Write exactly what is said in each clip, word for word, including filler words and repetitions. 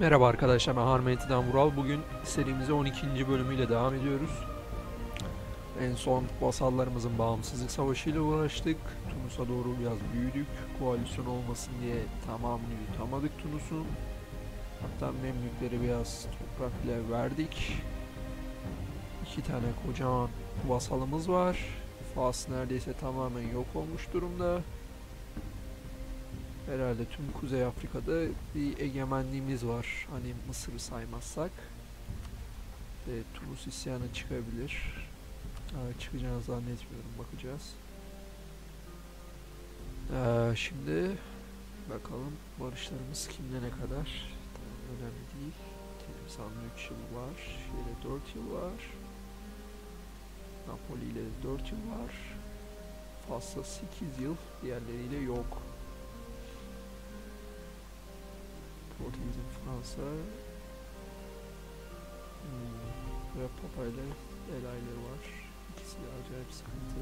Merhaba arkadaşlar, ben Harmanity'den Vural. Bugün serimize on ikinci bölümüyle devam ediyoruz. En son vasallarımızın bağımsızlık savaşıyla uğraştık. Tunus'a doğru biraz büyüdük. Koalisyon olmasın diye tamamını yutamadık Tunus'un. Hatta Memlükleri biraz toprak bile verdik. İki tane kocaman vasalımız var. Fas neredeyse tamamen yok olmuş durumda. Herhalde tüm Kuzey Afrika'da bir egemenliğimiz var. Hani Mısır'ı saymazsak. E, Turus isyanı çıkabilir. Aa, çıkacağını zannetmiyorum. Bakacağız. Ee, şimdi bakalım barışlarımız kimle ne kadar. Tamam, önemli değil. Temsa'nın üç yıl var. Şile dört yıl var. Napoli ile dört yıl var. Fas'la sekiz yıl. Diğerleriyle yok. Portekiz'in Fransa hmm. ve Papa ile El Aile var. İkisi de acayip sıkıntı.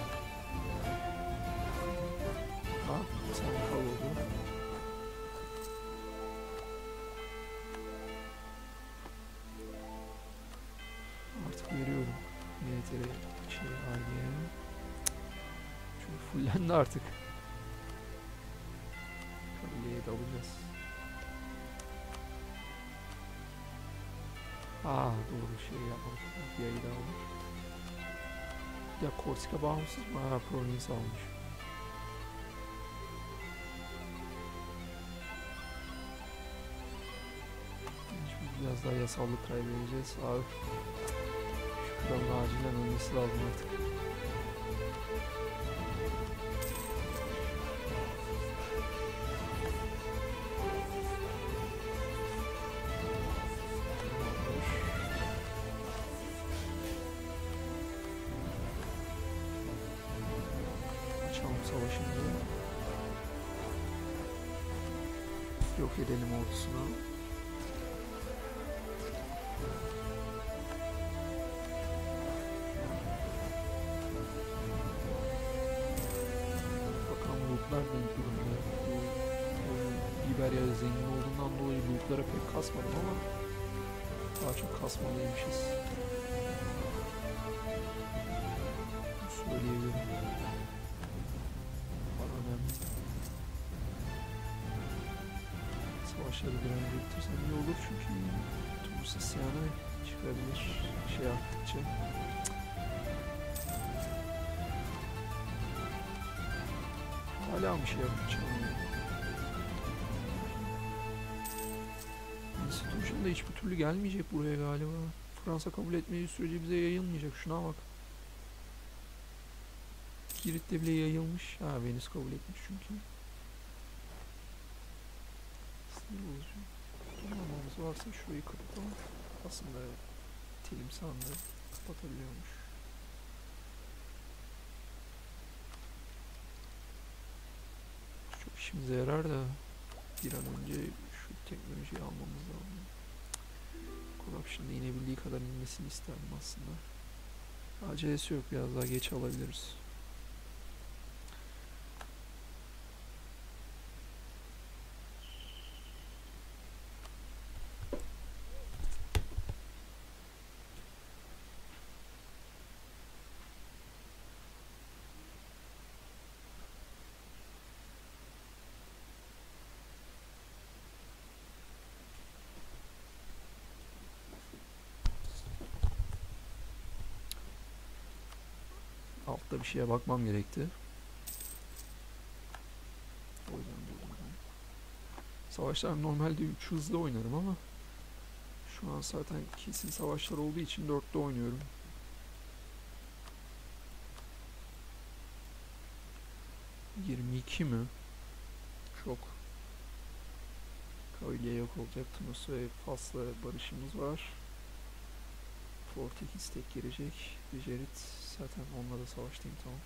Ha? Sen kal oldu. Artık veriyorum. İngiltere için aileye. Çünkü fullendi artık. Alacağız. Aa doğru şey yapmadık. Bir ayı daha almış. Ya Korsika bağımsız mı? Haa Province almış. Şimdi biraz daha yasallık kaybedeceğiz. Abi şu kralın acilen ölmesi lazım artık. Yok edelim ordusunu. Bakalım lootlar da iyi durumda. Bu, bu Liberya'da zengin olduğundan dolayı lootlara pek kasmadım ama daha çok kasmalıymışız. Söyleyebilirim. Başarı bir an götürsen iyi olur çünkü Turus isyanı çıkabilir şey yaptıkça. Hala mı şey yapacağım? Institution da hiçbir türlü gelmeyecek buraya galiba. Fransa kabul etmediği sürece bize yayılmayacak. Şuna bak. Girit'te bile yayılmış. Ha Venüs kabul etmiş çünkü. Tamamımız varsa şurayı kırptım. Aslında timsahını kapatabiliyormuş. Çok işimize yarar da bir an önce şu teknolojiyi almamız lazım. Corruption'da inebildiği kadar inmesini isterim aslında. Acelesi yok, biraz daha geç alabiliriz. Altta bir şeye bakmam gerekti. O yüzden durdum ben. Savaşlar normalde üç hızlı oynarım ama şu an zaten kesin savaşlar olduğu için dörtte oynuyorum. yirmi iki mi? Çok. Kavilya yok olacak. Tunus ve Fas'la barışımız var. Portekiz tek girecek. Girit zaten onunla da savaştayım tamam.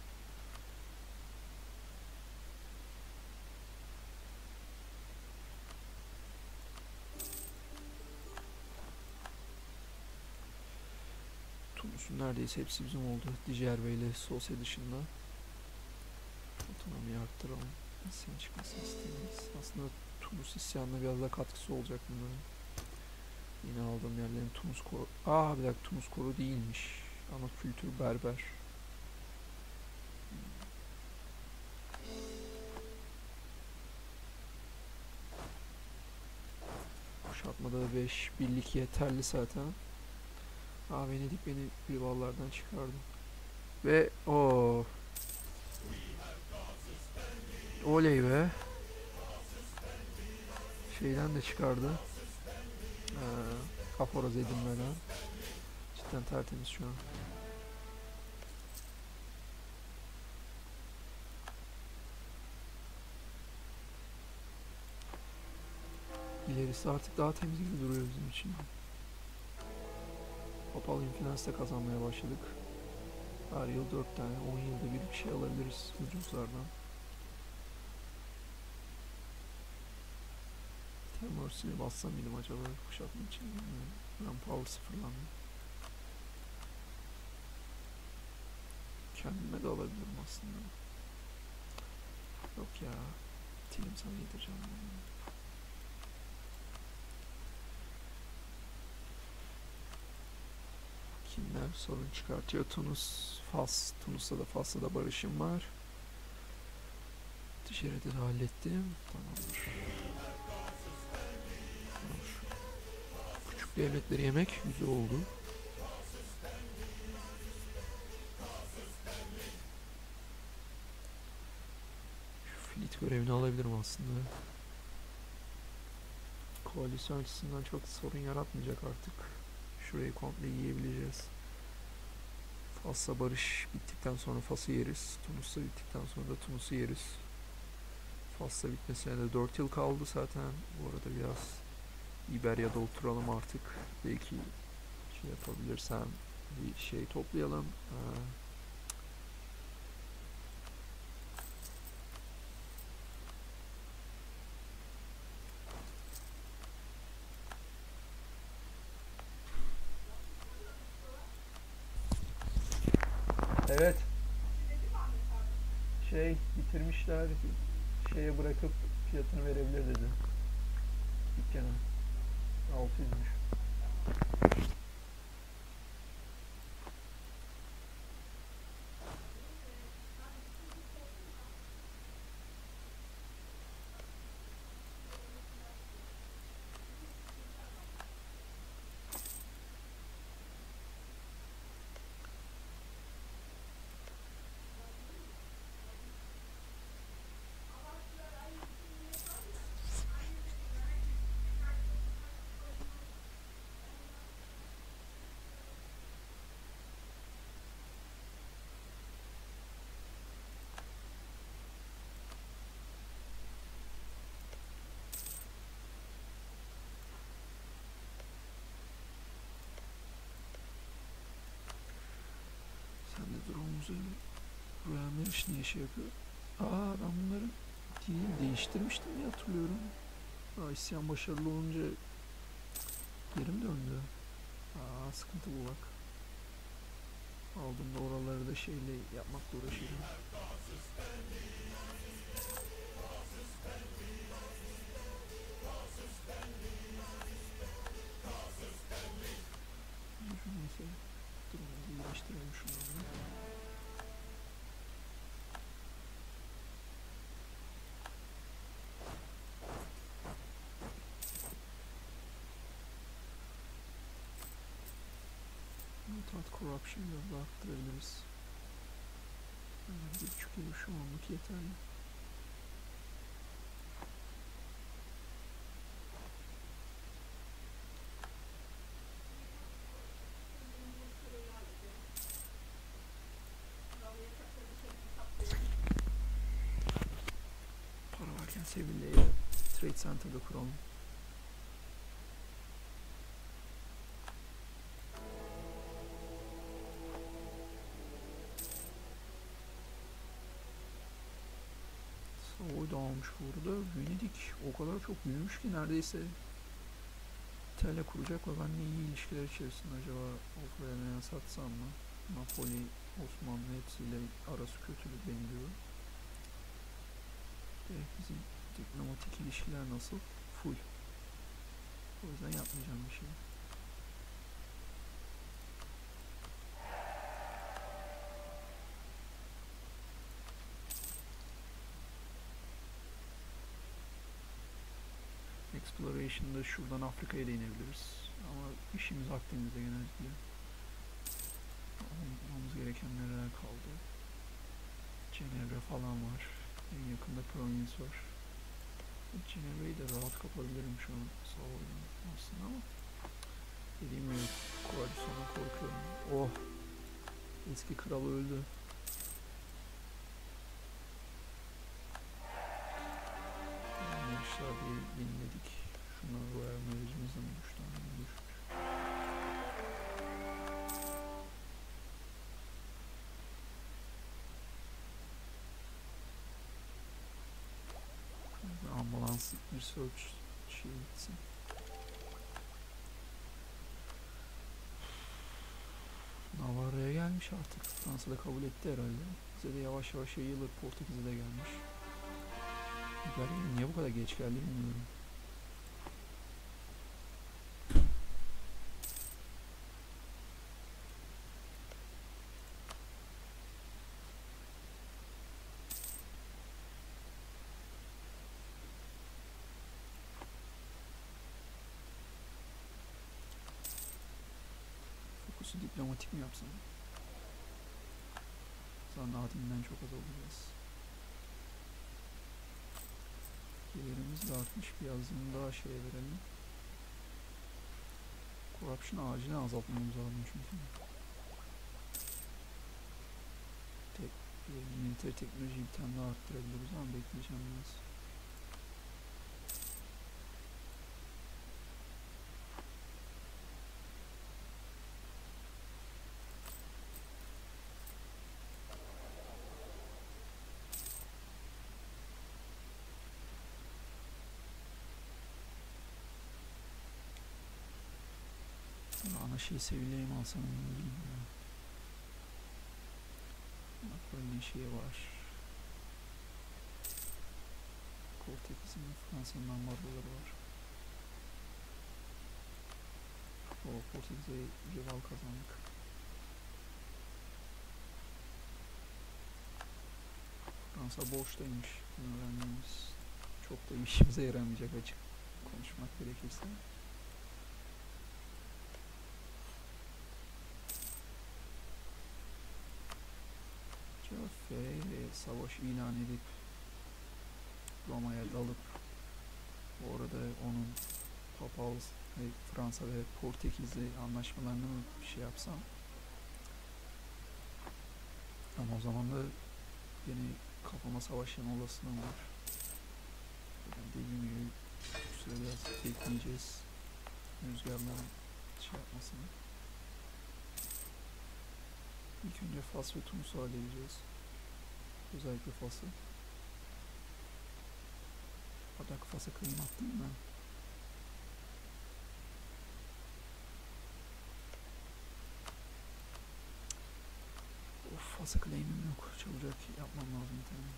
Tunus'un neredeyse hepsi bizim oldu. Dijerve ile Sose dışında. Otonomiyi arttıralım. İsyan çıkmasını isteyemeyiz. Aslında Tunus isyanına biraz daha katkısı olacak bunların. Yine aldığım yerlerin Tunus koru... Aa bir dakika, Tunus koru değilmiş. Ama kültür berber. Kuşatmada da beş birlik yeterli zaten. Aa Venedik beni rivallardan çıkardı. Ve o Oleyve şeyden de çıkardı. Ee, Kaporaz edinmeden. Cidden tertemiz şu an. İlerisi artık daha temiz gibi duruyor bizim için. Papal influence'da kazanmaya başladık. Her yıl dört tane, on yılda bir bir şey alabiliriz ucuzlardan. Temur'sini bassam mıydım acaba kuşatma için? Ben power sıfırlandım. Kendime de alabilirim aslında. Yok ya, tilim sana yedireceğim. Kimler sorun çıkartıyor? Tunus, Fas. Tunus'ta da Fas'ta da barışım var. Dışarıda da hallettim. Tamamdır. Küçük devletleri yemek güzel oldu. Şu fleet görevini alabilirim aslında. Koalisyon açısından çok sorun yaratmayacak artık. Şurayı komple yiyebileceğiz. Fas'la barış bittikten sonra Fas'ı yeriz. Tunus'la bittikten sonra da Tunus'u yeriz. Fas'la bitmesine de dört yıl kaldı zaten. Bu arada biraz İberya'da oturalım artık. Belki şey yapabilirsem bir şey toplayalım. Ee, Evet. Şey bitirmişler, şeye bırakıp fiyatını verebilir dedi. Dükkana. altı yüzmüş. Rüyalar iş niye şey yapıyor? Aa ben bunları değil, değiştirmiştim diye hatırlıyorum. Aa, isyan başarılı olunca yerim döndü. Aa sıkıntı bu bak. Aldığımda oraları da şeyle yapmakla uğraşıyorum. Neyse durumunu iyileştirelim şunları. Corruption'ı da arttırabiliriz. Bir buçuk yıl şu anlık yeterli. Para varken Seville'ye Trade Center'da kuralım. Burada Venedik o kadar çok büyümüş ki neredeyse İngiltere'yle kuracak mı? Ben de iyi ilişkiler içerisinde acaba Ukrayna'ya satsam mı? Napoli, Osmanlı hepsiyle arası kötülük benziyor. Evet, bizim diplomatik ilişkiler nasıl? Full. O yüzden yapmayacağım bir şey. Exploration'da şuradan Afrika'ya da inebiliriz. Ama işimiz Akdeniz'de genellikle. Olmamız gereken nereler kaldı? Cenevre falan var. En yakında Provence var. Cenevre'yi de rahat kapabilirim şu an sağoluyum aslında ama dediğim gibi Koalisyon'a korkuyorum. Oh! Eski kral öldü. Gençler diye dinledik. Şunlar bayağı mevzimizden üç tane düşmüş. Ambulans research şey gitsin. Navarra'ya gelmiş artık. Fransa'da kabul etti herhalde. Bize de yavaş yavaş yayılır. Portekiz'e de gelmiş. Niye bu kadar geç geldi bilmiyorum. Fokusu diplomatik mi yapsam? Zanaatinden çok az olacağız. Gelirimiz de artmış. Birazdan daha şey verelim. Corruption'ı acilen azaltmamız lazım çünkü. Tek, militer teknolojiyi bir tane daha arttırabiliriz ama bekleyeceğim biraz. Şey sevileyim alsam eminim. Bak böyle şey var. Portekiz'in Fransa'nın ambargoları var. O Portekiz'e rival kazandık. Fransa borçtaymış. Bunu öğrenmemiz çok da işimize yaramayacak açık konuşmak gerekirse. Fereyle savaş ilan edip Roma'ya dalıp orada onun Papal ve Fransa ve Portekizli anlaşmalarını bir şey yapsam ama o zaman da yine kafama savaş yeme olasılığım var. Dediğim gibi bu süre biraz bekleyeceğiz rüzgarların şey yapmasını. İlk önce Fas ve Tunus'u halledeceğiz. Özellikle Fas'ı. Adak Fas'a kıyım attım ben. Of, Fas'a claim'im yok. Çabucak yapmam lazım bir tane.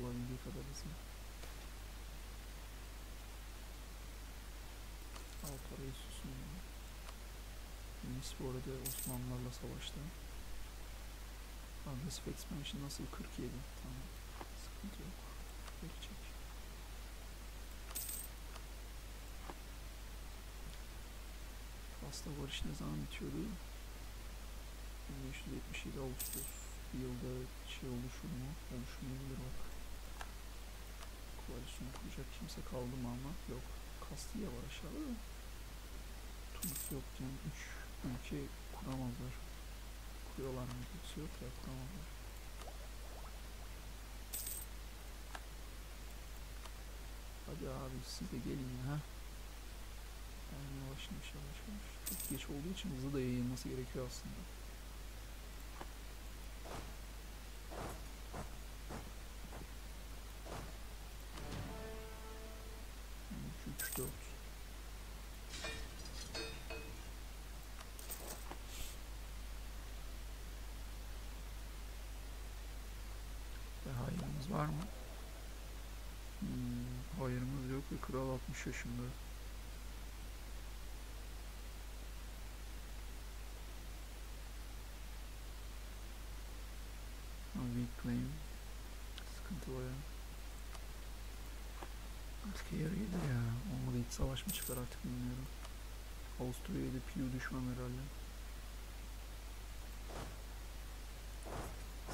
Olabildiği kadar hızlı. Al parayı susun ya. Yunus bu arada Osmanlılarla savaştı. Agresif expansion nasıl? kırk yedi. Tamam. Sıkıntı yok. Gelecek. Fas'la barış ne zaman bitiyordu? bin beş yüz yetmiş yedi Ağustos. Bir yılda şey oluşur mu? Oluşmayabilir bak. Koalisyonu kuracak kimse kaldı mı ama? Yok. Kastilya var aşağıda da. Tunus yok yani. üç ülke kuramazlar. Kuruyorlar mı? Hiç yok ya, kuramazlar. Hadi abi siz de gelin ya. Ben yavaşmış yavaşmış. Çok geç olduğu için hızlı da yayılması gerekiyor aslında. Yani var mı? Hmm, hayırımız yok ve kral altmış yaşında. Weak claim. Sıkıntı bayağı. Askeri yarıydı ya. Onunla iç savaş mı çıkar artık bilmiyorum. Avusturya'da Pius düşmem herhalde.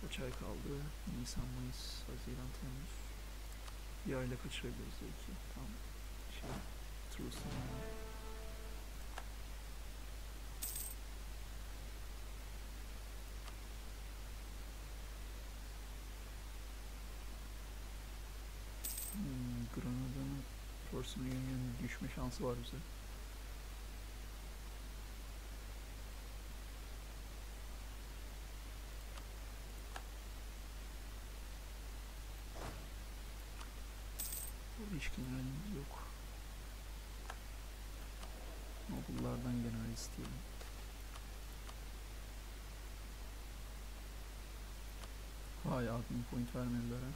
Kaç ay kaldı? Nisan, Mayıs, Haziran, Temmuz. Bir ayla kaçırabiliriz belki. Tam şey, Turus'un. Hmm, Granada'nın Personal Union'un düşme şansı var bize. Genelimiz yok. Okullardan genel isteyelim. Vay, admin point vermediler ha.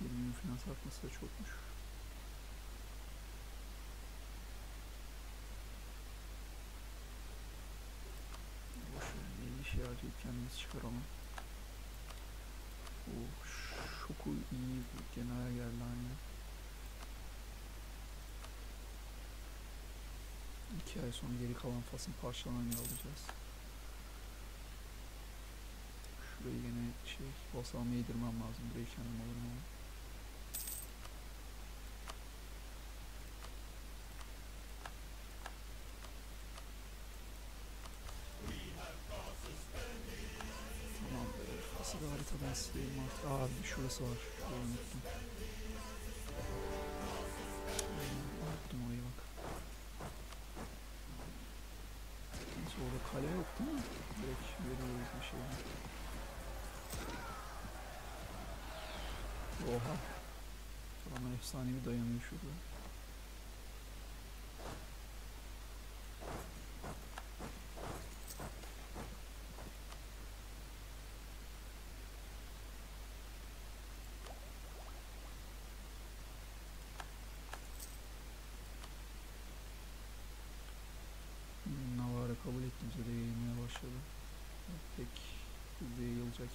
yirmi bin finans artması da çokmuş. Boşver, bir şey harcayıp kendimiz çıkaralım. Oh, şoku iyi bir genel geldi aynı. İki ay sonra geri kalan Fas'ın parçalarını alacağız. Şurayı yine şey, basalımı yedirmem lazım. Burayı kendim alırım ama. Haritadan sileyim artık. Aa, bir şurası var. Şurayı unuttum. Unuttum orayı bak. Neyse, orada kale yok değil mi? Direkt veriyoruz bir şey. Oha. Ama efsanevi dayanıyor şurada.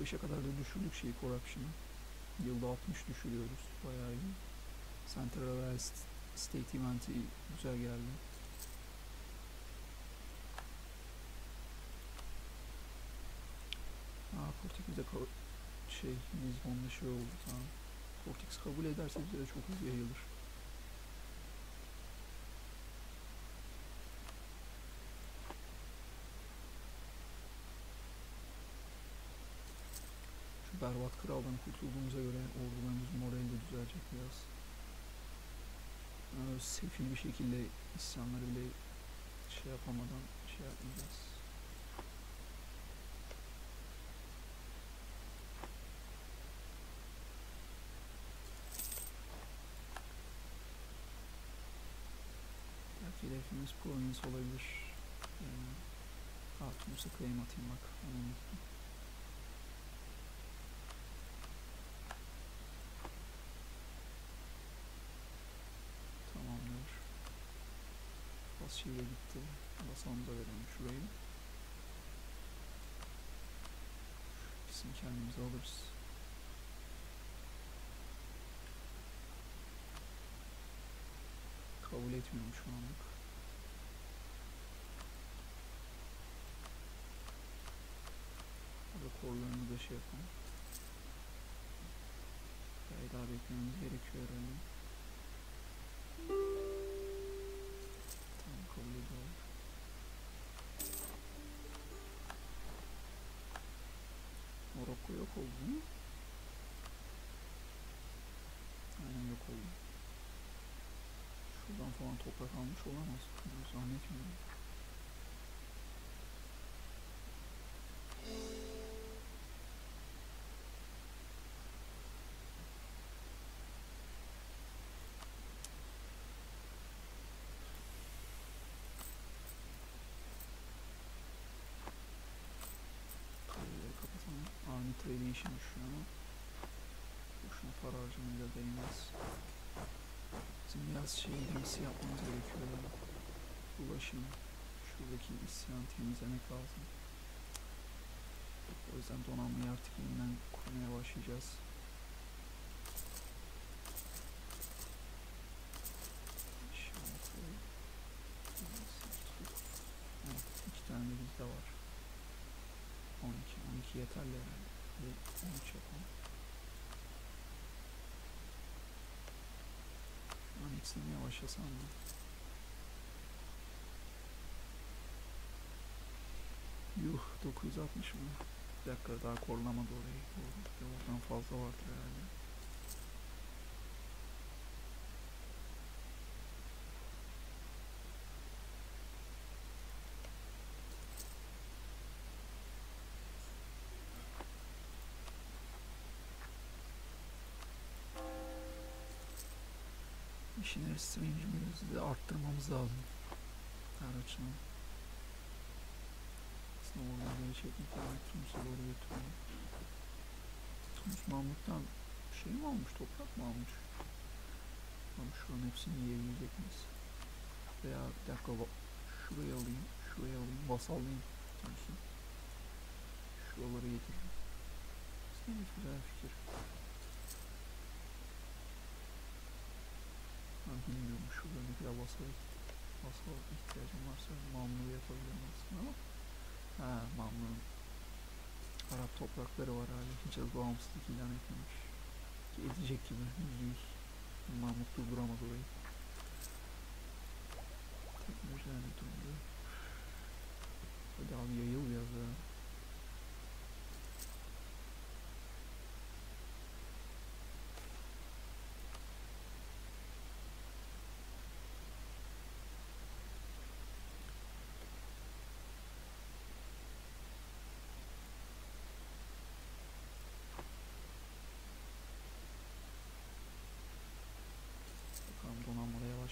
beşe kadar da düşürdük şeyi, corruption'ı. Yılda altmış düşürüyoruz. Bayağı iyi. Centralized State Event'i güzel geldi. Aa, Portekiz'de şey, Lisbon'da şey oldu tamam. Portekiz kabul ederse bize de çok hızlı yayılır. Berbat kraldan kurtulduğumuza göre ordularımız morali de düzelecek biraz. Ee, sefil bir şekilde isyanları bile şey yapamadan şey yapmayacağız. Belki hedefimiz Provence olabilir. Yani, Arturus'a claim atayım bak. Onu Şile gitti. Basalımıza verelim şurayı. bizim kendimize oluruz. Kabul etmiyorum şu anlık. Burada korlarını da şey yapalım. Burayı daha beklememiz gerekiyor herhalde. Tamam, kabul ediyorum. Morokko yok oldu mu? Aynen, yok oldu. Şuradan falan toprak almış olamaz. Bunu zannetmiyorum. Böyle işim düşüyor ama boşuna para harcamaya da değmez. Bizim biraz şey temsil yapmamız gerekiyor. Ulaşım, şuradaki isyan temizlemek lazım. O yüzden donanmayı artık yeniden kurmaya başlayacağız. Şantı, evet, iki tane de bizde var. on iki, on iki yeterli herhalde. Evet, on üç yapalım. Lan eksilmeye başlasam mı? Yuh, dokuz yüz altmış mı? Bir dakika, daha korlamadı orayı. Oradan fazla vardır herhalde. Machinery Strange'imizi de arttırmamız lazım. Araçını. Aslında oradan geri çekmek lazım. Tunus'a doğru götürmeyi. Tunus Mahmut'tan şey mi almış? Toprak mı almış? Ama şu an hepsini yiyebilecek miyiz? Veya bir dakika, şuraya alayım, şuraya alayım, basallayayım Tunus'u. Şuraları getireyim. Aslında bir güzel fikir. Bilmiyorum, şurada bir kadar basal ihtiyacım varsa mamluğu yapabilirim aslında ama haa, mamluğun Arap toprakları var hali. Hicaz bağımsızlık ilan etmemiş ki edecek gibi yüz yüz. Mamluk durduramaz orayı. Teknoloji nerede durdu? Hadi abi, yayıl biraz daha.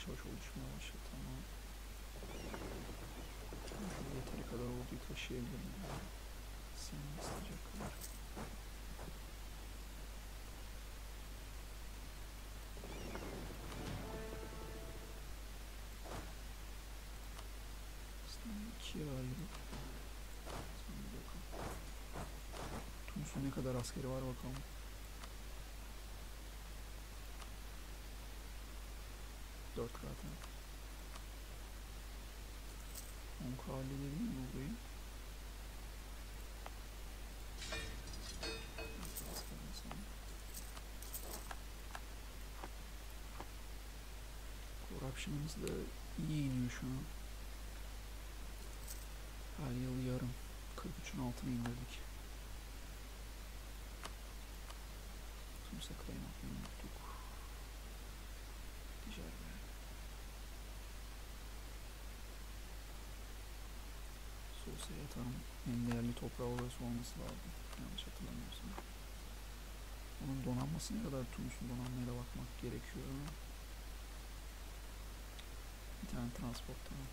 Yavaş oluşmaya başladı, tamam. Yeteri kadar olduğu taşıyabilirim. Senin isteyecek kadar. Aslında ikiye ayırıp. Sen bir bakalım. Tunus'un ne kadar askeri var bakalım. dört zaten. on K halledelim mi burayı? Corruption'ımız da iyi iniyor şu an. Her yıl yarım. kırk üçün altına indirdik. Tunus'a claim atmayı unuttuk. Ticaret. Dosyaya atalım. En değerli toprağı orası olması lazım. Yanlış hatırlamıyorsam. Onun donanmasına kadar Tunus'un donanmayla bakmak gerekiyor. Bir tane transport, tamam.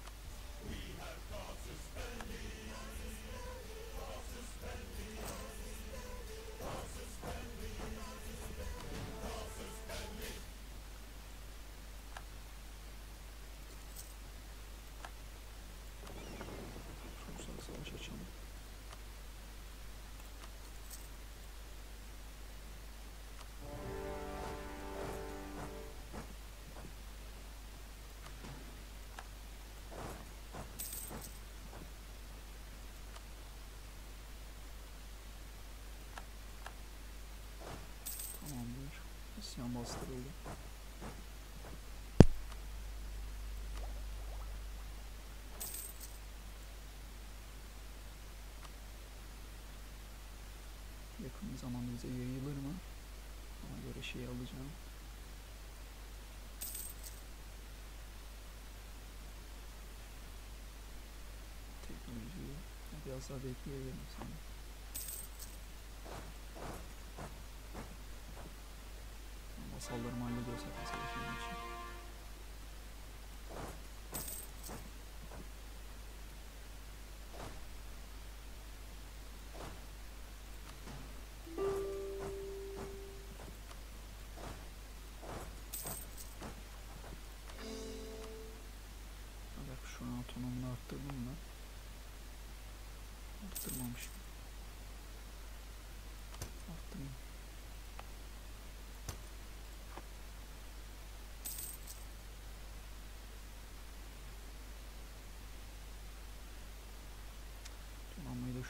isyan bastırıldı. Yakın zamanda bize yayılır mı? Ona göre şeyi alacağım. Teknolojiyi biraz daha bekleyelim sanırım. Sallarımı hallediyorsak mesela şimdi için. Bak şunu otonomunu arttırdım mı? Arttırmamışım. Arttırmamışım.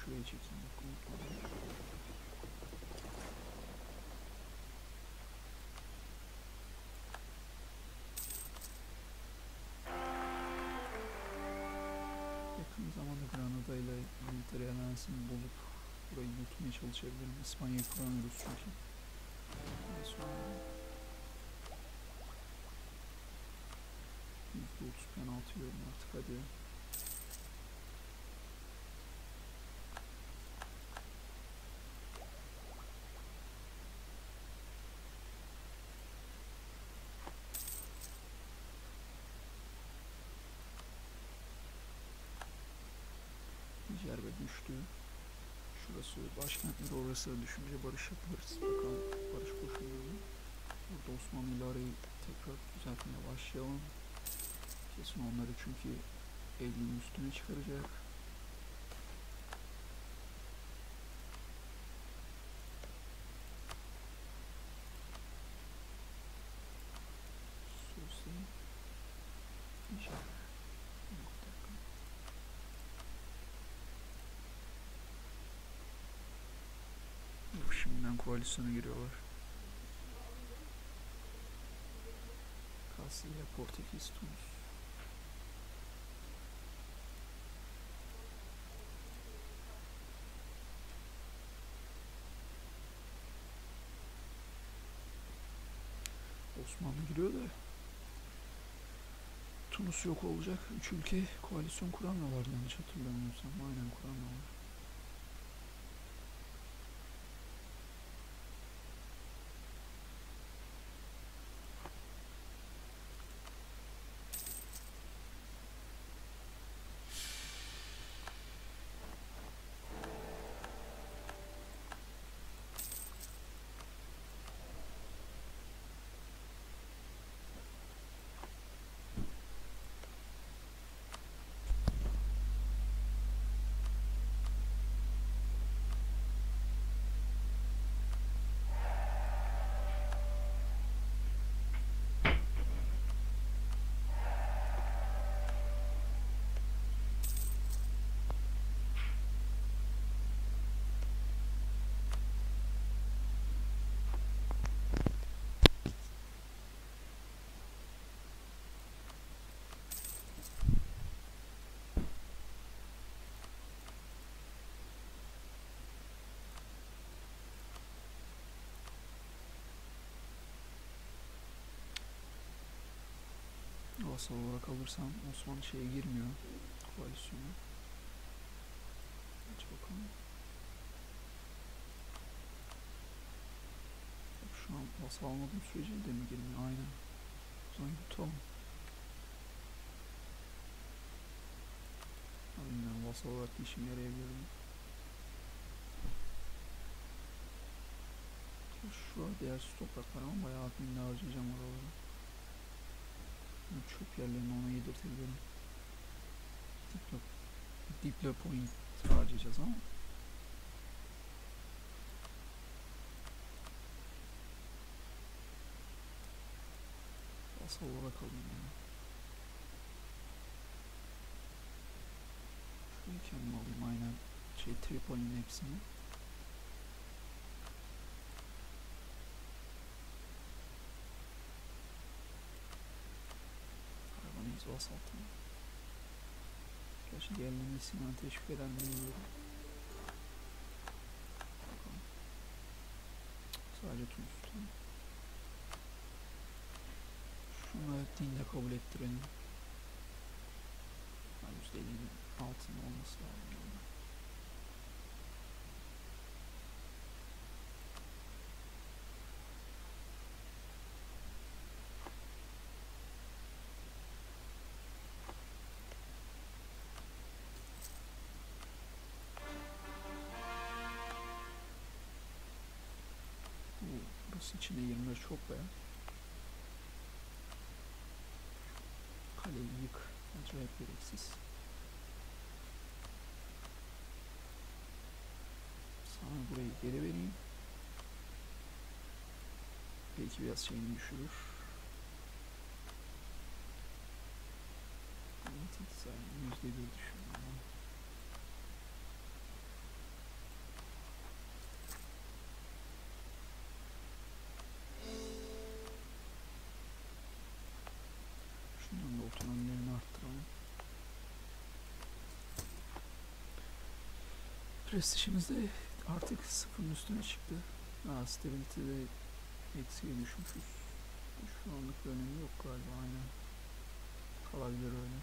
Şuraya çekeyim. Yakın zamanda Granada ile İngiltere alansını bulup burayı yutmaya çalışabilirim. İspanya'yı kuramıyoruz çünkü. yüzde otuz penaltı yiyorum artık, hadi. Cerbe düştü. Şurası başkentleri, orası düşünce barış yaparız. Bakalım barış koşulları. Burada Osmanlı'yla arayı tekrar düzeltmeye başlayalım. Kesin onları çünkü evliliğin üstüne çıkaracak. Koalisyona giriyorlar. Kastilya, Portekiz, Tunus. Osmanlı giriyor da Tunus yok olacak. Üç ülke koalisyon kuramıyorlar yanlış hatırlamıyorsam. Aynen kuramıyorlar. Vasal olarak alırsam Osmanlı şeye girmiyor, koalisyonu. Aç bakalım. Şu an vasal almadığım sürece de mi girmiyor? Aynen. O zaman yutalım. Bilmiyorum, vasal olarak işim yarayabilirim. Şu an diğer topraklar ama bayağı adminle harcayacağım oraları. Çöp yerlerini ona yedirtebilirim. Diplo, diplo point harcayacağız ama asıl olarak alayım yani. Şurayı kendim alayım aynen. Şey, Tripoli'nin hepsini. basaltım. Gerçi diğerlerinin ismini teşvik eden bilmiyorum. Sadece Tunus. Şunu evet dinde kabul ettirelim. yüzde ellinin altında olması lazım. İçine girmeler çok be. Kaleyi yık. Acayip gereksiz. Sana burayı geri vereyim. Belki biraz şeyini düşürür. yüzde bir düşürür. Prestijimiz de artık sıfırın üstüne çıktı. Aa, stability'de eksiye düşmüşüz. Şu anlık bir önemi yok galiba, aynen. Kalabilir öyle.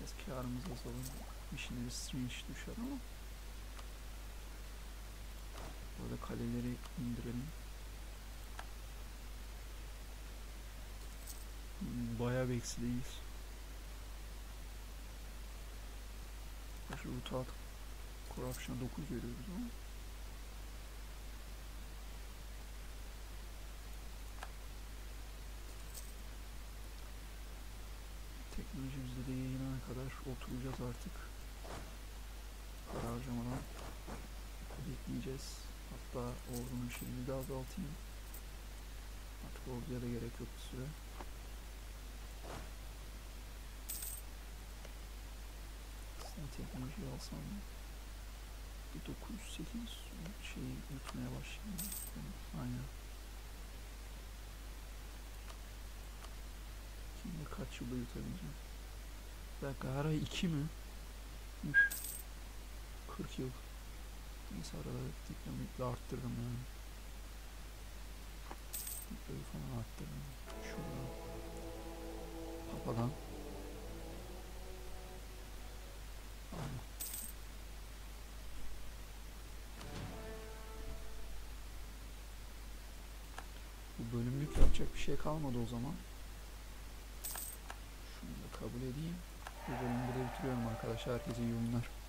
Biraz kârımız azalır. Missionary Strange düşer ama. Burada kaleleri indirelim. Bayağı bir eksideyiz. Şu rutu atıp Corruption'a dokuz veriyoruz ama teknolojimizde de yayınlana kadar oturacağız artık. Para harcamadan bekleyeceğiz. Hatta ordunun şeyini de azaltayım. Artık orduya da gerek yok bir süre. Sen teknolojiyi alsam mı? dokuz sekiz şeyi yutmaya başlayalım. Aynen. Şimdi kaç yılda yutabileceğim? Bir dakika, her ay iki mi? Üf. kırk yıl. Neyse, arada diplomitli arttırdım yani. Diplomitli falan arttırdım. Şuradan. Papa'dan. Aynen. Bölümlük yapacak bir şey kalmadı o zaman. Şunu da kabul edeyim. Bu bölümü de bitiriyorum arkadaşlar. Herkese iyi oyunlar.